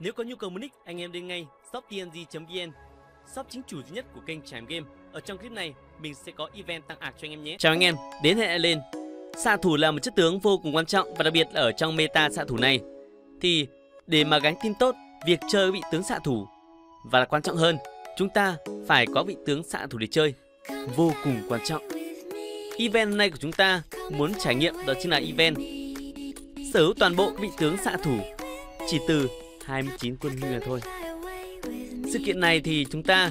Nếu có nhu cầu mua nick, anh em đến ngay shoptnz.vn, shop chính chủ duy nhất của kênh Trải Nghiệm Game. Ở trong clip này, mình sẽ có event tăng ạc cho anh em nhé. Chào anh em, đến hệ lên. Xạ thủ là một chất tướng vô cùng quan trọng, và đặc biệt là ở trong meta xạ thủ này. Thì để mà gánh team tốt, việc chơi vị tướng xạ thủ, và là quan trọng hơn, chúng ta phải có vị tướng xạ thủ để chơi, vô cùng quan trọng. Event hôm nay của chúng ta muốn trải nghiệm đó chính là event sở hữu toàn bộ vị tướng xạ thủ chỉ từ 29 quân nguyên thôi. Sự kiện này thì chúng ta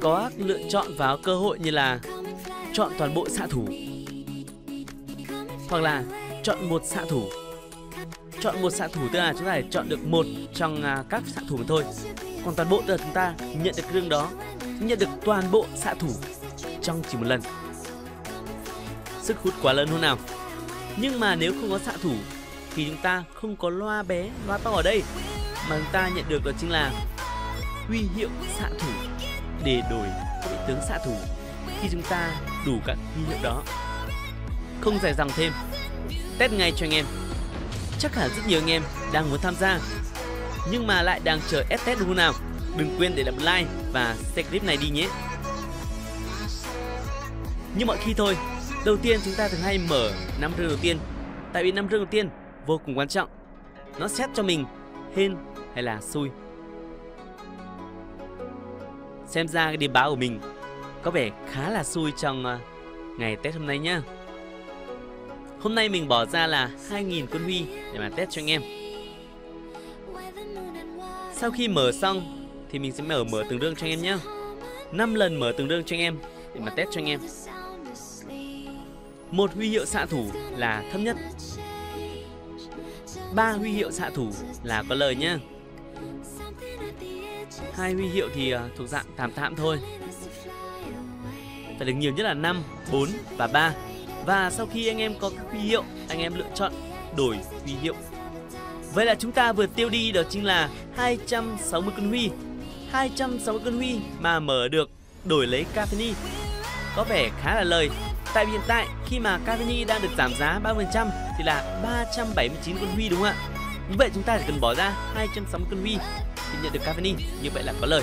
có lựa chọn vào cơ hội như là chọn toàn bộ xạ thủ, hoặc là chọn một xạ thủ. Chọn một xạ thủ tức là chúng ta phải chọn được một trong các xạ thủ thôi. Còn toàn bộ tức là chúng ta nhận được cái rương đó, nhận được toàn bộ xạ thủ trong chỉ một lần. Sức hút quá lớn hơn nào. Nhưng mà nếu không có xạ thủ thì chúng ta không có loa bé, loa to ở đây, mà chúng ta nhận được đó chính là huy hiệu xạ thủ để đổi vị tướng xạ thủ khi chúng ta đủ các huy hiệu đó. Không dài dòng thêm, test ngay cho anh em. Chắc hẳn rất nhiều anh em đang muốn tham gia nhưng mà lại đang chờ test đúng không nào? Đừng quên để lại một like và share clip này đi nhé. Như mọi khi thôi, đầu tiên chúng ta thường hay mở 5 rương đầu tiên. Tại vì 5 rương đầu tiên vô cùng quan trọng, nó xét cho mình hên hay là xui. Xem ra cái điểm báo của mình có vẻ khá là xui trong ngày test hôm nay nhá. Hôm nay mình bỏ ra là 2.000 quân huy để mà test cho anh em. Sau khi mở xong thì mình sẽ mở từng rương cho anh em nhé. 5 lần mở từng rương cho anh em để mà test cho anh em. Một huy hiệu xạ thủ là thấp nhất, 3 huy hiệu xạ thủ là có lời nhá. 2 huy hiệu thì thuộc dạng tạm thôi. Phải được nhiều nhất là 5, 4 và 3. Và sau khi anh em có các huy hiệu, anh em lựa chọn đổi huy hiệu. Vậy là chúng ta vừa tiêu đi đó chính là 260 cân huy. 260 cân huy mà mở được đổi lấy Caffini có vẻ khá là lời. Tại vì hiện tại khi mà Caffini đang được giảm giá 30% thì là 379 cân huy đúng không ạ? Như vậy chúng ta chỉ cần bỏ ra 260 cân huy thì nhận được Caffini, như vậy là có lời.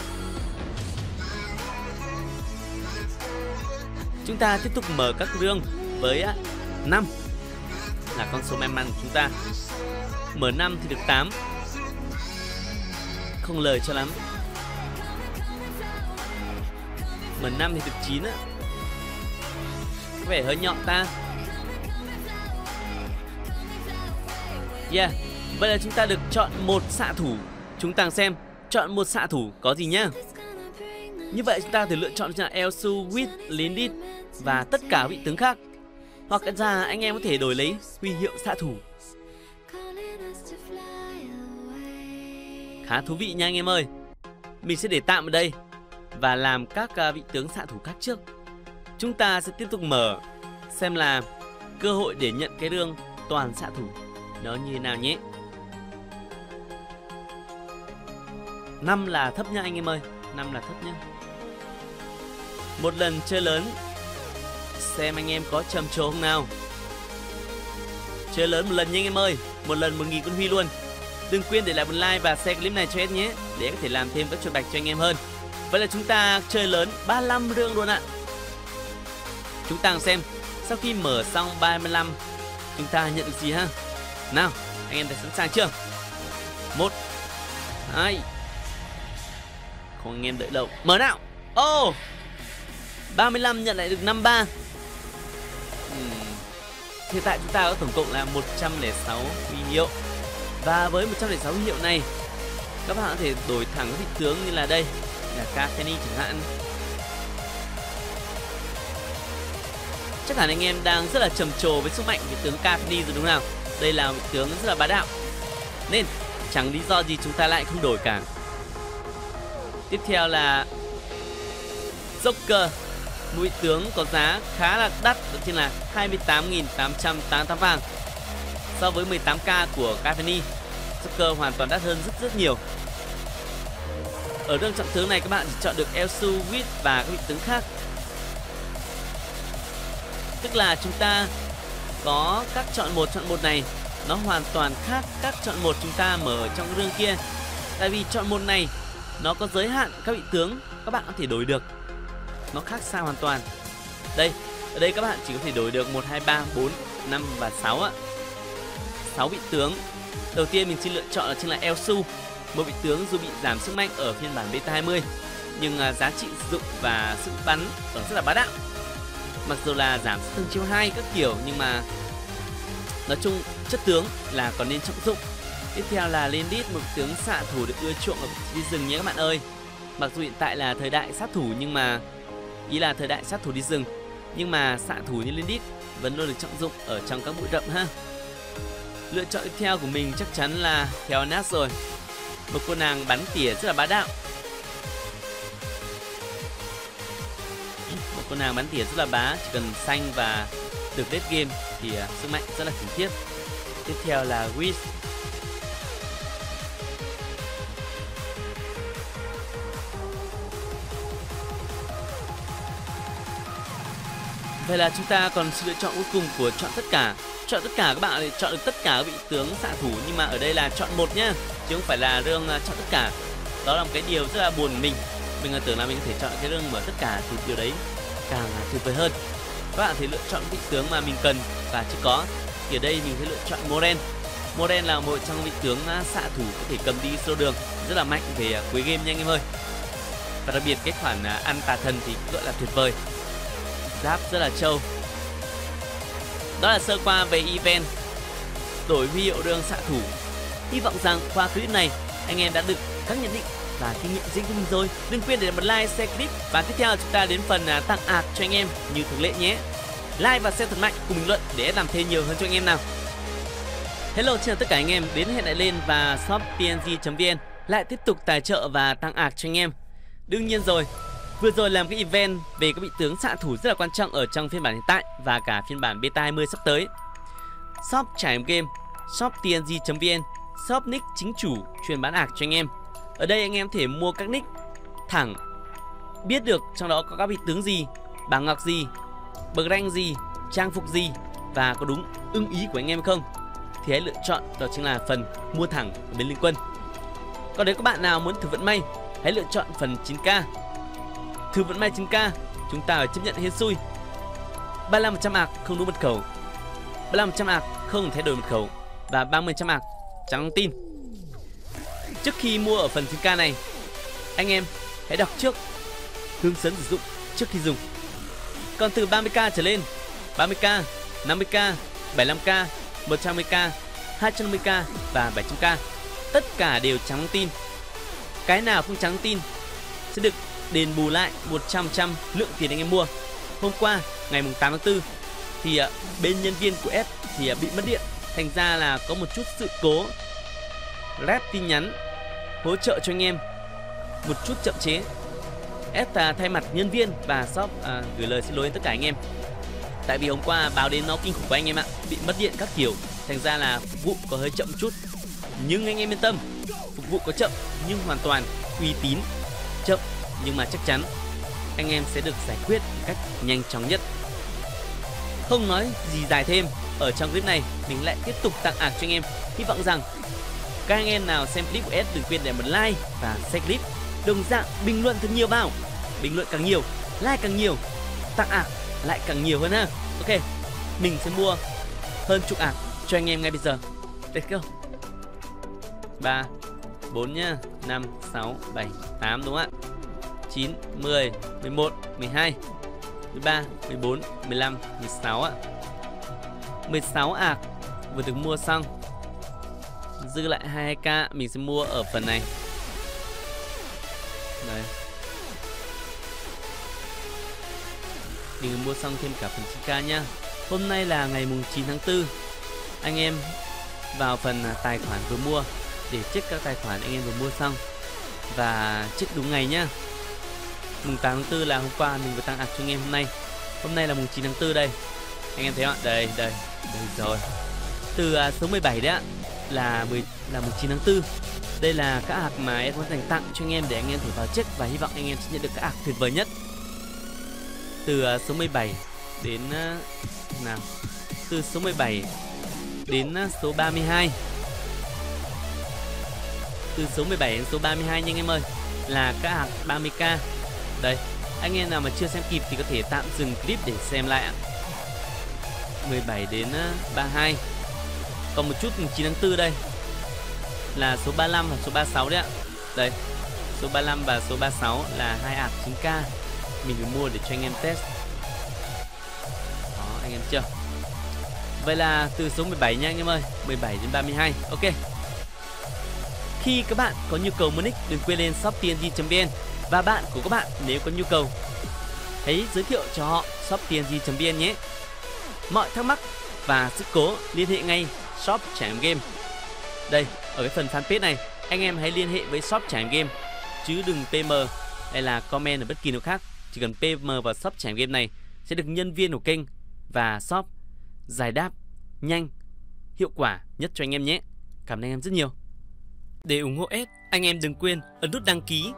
Chúng ta tiếp tục mở các rương với 5 là con số may mắn của chúng ta. Mở 5 thì được 8, không lời cho lắm. Mở 5 thì được 9 á, có vẻ hơi nhọn ta. Yeah, vậy là chúng ta được chọn một xạ thủ. Chúng ta xem chọn một xạ thủ có gì nhá. Như vậy chúng ta có thể lựa chọn là Elsu, Wit, Lindy và tất cả vị tướng khác. Hoặc là anh em có thể đổi lấy huy hiệu xạ thủ. Khá thú vị nha anh em ơi. Mình sẽ để tạm ở đây và làm các vị tướng xạ thủ khác trước. Chúng ta sẽ tiếp tục mở xem là cơ hội để nhận cái rương toàn xạ thủ nó như thế nào nhé. 5 là thấp nha anh em ơi, 5 là thấp nhé. Một lần chơi lớn, xem anh em có trầm trồ không nào. Chơi lớn một lần nha anh em ơi. Một lần 1.000 con huy luôn. Đừng quên để lại một like và share clip này cho hết nhé, để có thể làm thêm các chuột bạch cho anh em hơn. Vậy là chúng ta chơi lớn 35 rương luôn ạ. Chúng ta xem sau khi mở xong 35 chúng ta nhận được gì ha. Nào, anh em đã sẵn sàng chưa? 1 2. Không, anh em đợi lâu. Mở nào. Ô, 35 nhận lại được 53. Hiện tại chúng ta có tổng cộng là 106 huy hiệu. Và với 106 huy hiệu này, các bạn có thể đổi thẳng vị tướng như là đây là Caffini chẳng hạn. Chắc hẳn anh em đang rất là trầm trồ với sức mạnh vị tướng Caffini rồi đúng không? Đây là vị tướng rất là bá đạo, nên chẳng lý do gì chúng ta lại không đổi cả. Tiếp theo là Joker, một vị tướng có giá khá là đắt, đó chính là 28.888 vàng. So với 18k của Caffini, Joker hoàn toàn đắt hơn rất nhiều. Ở rương trọng tướng này các bạn chỉ chọn được Elsu, Wiz và các vị tướng khác. Tức là chúng ta có các chọn một này nó hoàn toàn khác các chọn một chúng ta mở ở trong rương kia. Tại vì chọn một này nó có giới hạn các vị tướng các bạn có thể đổi được. Nó khác xa hoàn toàn. Đây, ở đây các bạn chỉ có thể đổi được 1, 2, 3, 4, 5 và 6 ạ. 6 vị tướng. Đầu tiên mình xin lựa chọn là chính là Elsu, một vị tướng dù bị giảm sức mạnh ở phiên bản beta 20 nhưng giá trị sử dụng và sức bắn ở rất là bá đạo. Mặc dù là giảm sức thương chiêu 2 các kiểu nhưng mà nói chung chất tướng là còn nên trọng dụng. Tiếp theo là Lendis, một tướng xạ thủ được ưa chuộng ở đi rừng nhé các bạn ơi. Mặc dù hiện tại là thời đại sát thủ nhưng mà đi rừng, nhưng mà xạ thủ như Lendis vẫn luôn được trọng dụng ở trong các bụi rậm ha. Lựa chọn tiếp theo của mình chắc chắn là Tel'Annas rồi. Một cô nàng bắn tỉa rất là bá đạo. Chỉ cần xanh và được late game thì sức mạnh rất là khủng khiếp. Tiếp theo là Wiz. Vậy là chúng ta còn sự lựa chọn cuối cùng của chọn tất cả. Chọn tất cả các bạn thì chọn được tất cả các vị tướng xạ thủ, nhưng mà ở đây là chọn một nhá, chứ không phải là rương chọn tất cả. Đó là một cái điều rất là buồn. Mình tưởng là mình có thể chọn cái rương mở tất cả thì điều đấy càng tuyệt vời hơn. Các bạn thì lựa chọn vị tướng mà mình cần và chưa có. Thì ở đây mình sẽ lựa chọn Moren. Moren là một trong vị tướng xạ thủ có thể cầm đi sâu đường, rất là mạnh về cuối game nha anh em ơi. Và đặc biệt cái khoản ăn tà thần thì cũng gọi là tuyệt vời. Giáp rất là trâu. Đó là sơ qua về event đổi huy hiệu đường xạ thủ. Hy vọng rằng qua clip này anh em đã được các nhận định và kinh nghiệm riêng của mình rồi. Đừng quên để một like, share clip. Và tiếp theo chúng ta đến phần tặng ạt cho anh em như thường lệ nhé. Like và share thật mạnh cùng bình luận để làm thêm nhiều hơn cho anh em nào. Hello chào tất cả anh em, đến hẹn lại lên và shoptnz.vn lại tiếp tục tài trợ và tặng ạt cho anh em. Đương nhiên rồi, vừa rồi làm cái event về các vị tướng xạ thủ rất là quan trọng ở trong phiên bản hiện tại và cả phiên bản beta 20 sắp tới. Shop Trải Nghiệm Game, shoptnz.vn, shop nick chính chủ chuyên bán ạc cho anh em. Ở đây anh em có thể mua các nick thẳng, biết được trong đó có các vị tướng gì, bảng ngọc gì, bậc rank gì, trang phục gì và có đúng ưng ý của anh em không thì hãy lựa chọn, đó chính là phần mua thẳng ở bên Liên Quân. Còn nếu các bạn nào muốn thử vận may, hãy lựa chọn phần 9k. Thử vận may 9k, chúng ta phải chấp nhận hết xui. 35% ạc không đúng mật khẩu, 35% ạc không thay đổi mật khẩu và 30% ạc trắng tin. Trước khi mua ở phần 9k này, anh em hãy đọc trước hướng dẫn sử dụng trước khi dùng. Còn từ 30k trở lên, 30k, 50k, 75k, 110k, 250k và 700k, tất cả đều trắng tin. Cái nào không trắng tin sẽ được đền bù lại 100% lượng tiền anh em mua. Hôm qua ngày 8 tháng 4 thì bên nhân viên của app thì bị mất điện, thành ra là có một chút sự cố rep tin nhắn hỗ trợ cho anh em một chút chậm chế. App thay mặt nhân viên và shop gửi lời xin lỗi đến tất cả anh em. Tại vì hôm qua báo đến nó kinh khủng của anh em ạ, bị mất điện các kiểu, thành ra là phục vụ có hơi chậm chút. Nhưng anh em yên tâm, phục vụ có chậm nhưng hoàn toàn uy tín, chậm nhưng mà chắc chắn anh em sẽ được giải quyết một cách nhanh chóng nhất. Không nói gì dài thêm, ở trong clip này mình lại tiếp tục tặng ạc cho anh em. Hy vọng rằng các anh em nào xem clip của S đừng quên để một like và share clip. Đồng dạng bình luận thật nhiều vào, bình luận càng nhiều, like càng nhiều, tặng ạc lại càng nhiều hơn ha. Ok, mình sẽ mua hơn chục ạc cho anh em ngay bây giờ. Let's go. 3, 4 nhá, 5, 6, 7, 8 đúng không ạ? 9, 10, 11, 12, 13, 14, 15, 16 ạ. 16 ạc vừa được mua xong. Dư lại 22k mình sẽ mua ở phần này. Đấy, mình mua xong thêm cả phần 9k nhá. Hôm nay là ngày mùng 9 tháng 4. Anh em vào phần tài khoản vừa mua để check các tài khoản anh em vừa mua xong và check đúng ngày nhá. Mùng 8 tháng 4 là hôm qua mình vừa tăng ạc cho anh em hôm nay. Hôm nay là mùng 9 tháng 4 đây. Anh em thấy không? Đây, đây, đây rồi. Từ số 17 đấy ạ, là 19 tháng 4. Đây là các ạc mà em muốn dành tặng cho anh em để anh em thể vào check và hy vọng anh em sẽ nhận được các ạc tuyệt vời nhất. Từ số 17 đến nào? Từ số 17 đến số 32. Từ số 17 đến số 32 nha anh em ơi, là các hạt 30k. Đây, anh em nào mà chưa xem kịp thì có thể tạm dừng clip để xem lại ạ. 17 đến 32. Còn một chút 9 tháng 4 đây, là số 35 và số 36 đấy ạ. Đây, số 35 và số 36 là hai hạt 9k. Mình phải mua để cho anh em test. Đó, anh em chưa? Vậy là từ số 17 nha anh em ơi, 17 đến 32. Ok. Khi các bạn có nhu cầu mua nick, đừng quên lên shoptnz.vn và bạn của các bạn nếu có nhu cầu, hãy giới thiệu cho họ shoptnz.vn nhé. Mọi thắc mắc và sự cố liên hệ ngay shop Trải Nghiệm Game. Đây, ở cái phần fanpage này, anh em hãy liên hệ với shop Trải Nghiệm Game chứ đừng PM hay là comment ở bất kỳ nơi khác. Chỉ cần PM vào shop Trải Nghiệm Game này sẽ được nhân viên của kênh và shop giải đáp nhanh, hiệu quả nhất cho anh em nhé. Cảm ơn anh em rất nhiều. Để ủng hộ S, anh em đừng quên ấn nút đăng ký.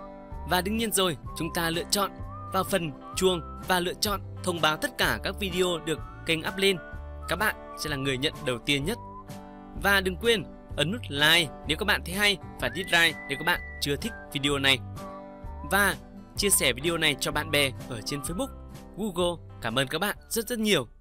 Và đương nhiên rồi, chúng ta lựa chọn vào phần chuông và lựa chọn thông báo tất cả các video được kênh up lên. Các bạn sẽ là người nhận đầu tiên nhất. Và đừng quên ấn nút like nếu các bạn thấy hay và dislike nếu các bạn chưa thích video này. Và chia sẻ video này cho bạn bè ở trên Facebook, Google. Cảm ơn các bạn rất nhiều.